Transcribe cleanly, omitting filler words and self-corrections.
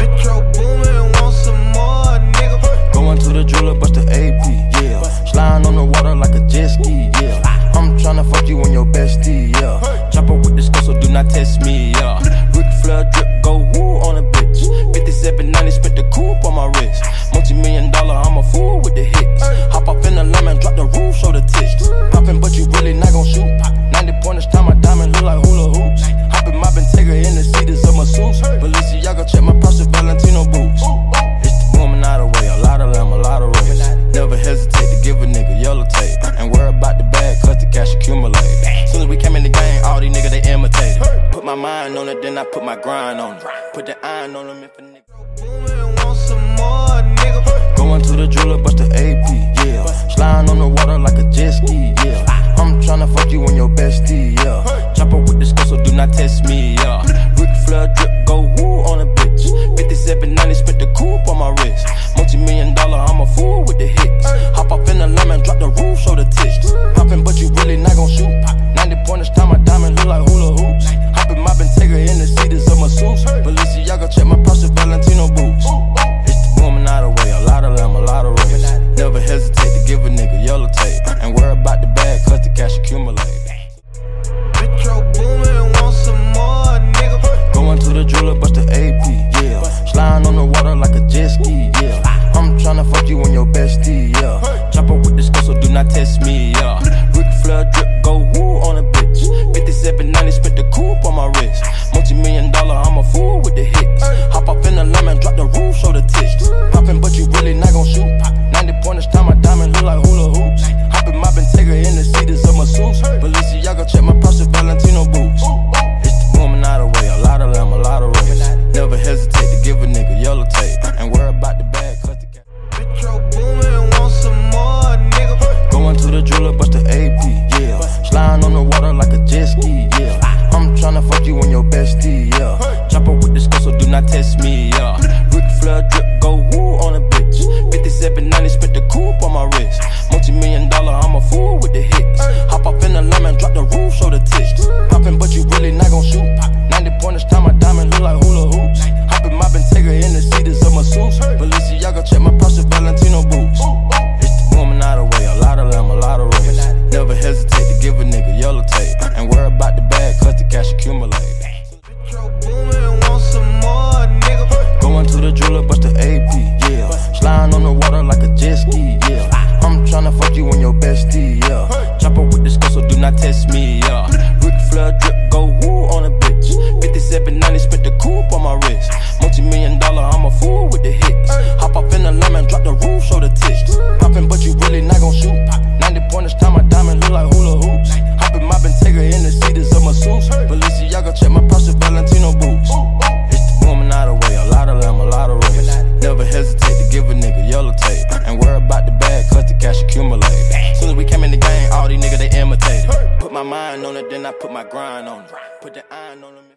Metro Boomin' want some more, nigga. Going to the jeweler, bust the AP, yeah. Sliding on the water like a jet ski, yeah. I'm tryna fuck you and your bestie, yeah. Chopper with this girl, so do not test me, yeah. Ric Flair Drip, go woo on a bitch. 5790, spent the coupe on my wrist. Multi-million dollar, I'm a fool with the hits. Hop up in the lemon, drop the roof, show the tits. Poppin', but you really not gon' shoot. 90 pointers, time my diamond look like hula hoops. Hoppin', moppin', take her in the seats of my suits. Balenciaga, check my posture, Valentino boots. It's the woman out of way, a lot of lamb, a lot of race. Never hesitate to give a nigga yellow tape. And worry about the bag, cause the cash accumulate. Soon as we came in the game, all these niggas, they imitated. Put my mind on it, then I put my grind on it. Put the iron on them if a nigga want some more. Going to the jeweler, bust the AP, yeah. Sliding on the water like a jet ski, yeah. I'm tryna fuck you and your bestie, yeah. Chopper with this girl, so do not test me, yeah. Ric Flair drip, go woo on a bitch. 5790, spent the coupe on my wrist. Multi-million dollar, I'm a fool with the hits. Hop off in the lemon, drop the roof, show the tits. Poppin', but you really not gon' shoot. 90 pointers, time my diamond look like hula hoops. Hoppin', moppin', take her in the seats of my suits. Balenciaga, check my posture, Valentino boots. Never hesitate to give a nigga yellow tape. And worry about the bag, cause the cash accumulate. Metro Boomin' want some more, nigga. Going to the jeweler, bust the AP, yeah. Sliding on the water like a jet ski, yeah. I'm tryna fuck you and your bestie, yeah. Chopper with this girl, so do not test me, yeah. Ric Flair drip, go woo on a bitch. 5790, spent the coupe on my wrist. Multi-million dollar, I'm a fool with the hits. Hop off in the lemon, drop the roof, show the tits. Poppin', but you really not gon' shoot. 90 pointers, time my diamond look like hula hoops. Hoppin', moppin', take her in the seats of my suits. Balenciaga, check my posture, Valentino boots. It's the woman out of way, a lot of lamb, a lot of race. Never hesitate to give a nigga yellow tape. And worry about the bag, cause the cash. Metro Boomin' want some more, nigga. Going to the jeweler, bust the AP, yeah. Sliding on the water like a jet ski, yeah. I'm tryna fuck you and your bestie, yeah. Chopper with this girl, so do not test me, yeah. Ric Flair drip, go woo on a bitch. 5790, spent the coupe on my wrist. Multi-million dollar, I'm a fool with the hits. Hop off in the lemon, drop the roof, show the tits. Poppin', but you really not gon' shoot. 90 pointers, time my diamond look like hula hoops. Hoppin', moppin', take her in the seats of my suits. Balenciaga, check my posture, Valentino boots. It's the woman out of way, a lot of lamb, a lot of race. Never hesitate to give a nigga yellow tape. And worry about the bag, cause the cash accumulate. Metro Boomin' want some more, nigga. Going to the jeweler, bust the AP, yeah. Sliding on the water like a jet ski, yeah. I'm tryna fuck you and your bestie, yeah. Chopper with this girl, so do not test me, yeah. Ric Flair drip, go woo on a bitch. 5790, spent the coupe on my wrist. Multi-million dollar, I'm a fool with the hits. Hop off in the lemon, drop the roof, show the tits. Poppin', but you really not gon' shoot. 90 pointers, time my diamond look like hula hoops. Hoppin', moppin', take her in the seats of my suits. Balenciaga, check my posture, Valentino boots. It's the woman out of way, a lot of lamb, a lot of race. Never hesitate to give a nigga yellow tape. And worry about the bag, cause the cash accumulate. Soon as we came in the game, all these niggas, they imitated. Put my mind on it, then I put my grind on it. Put the iron on them.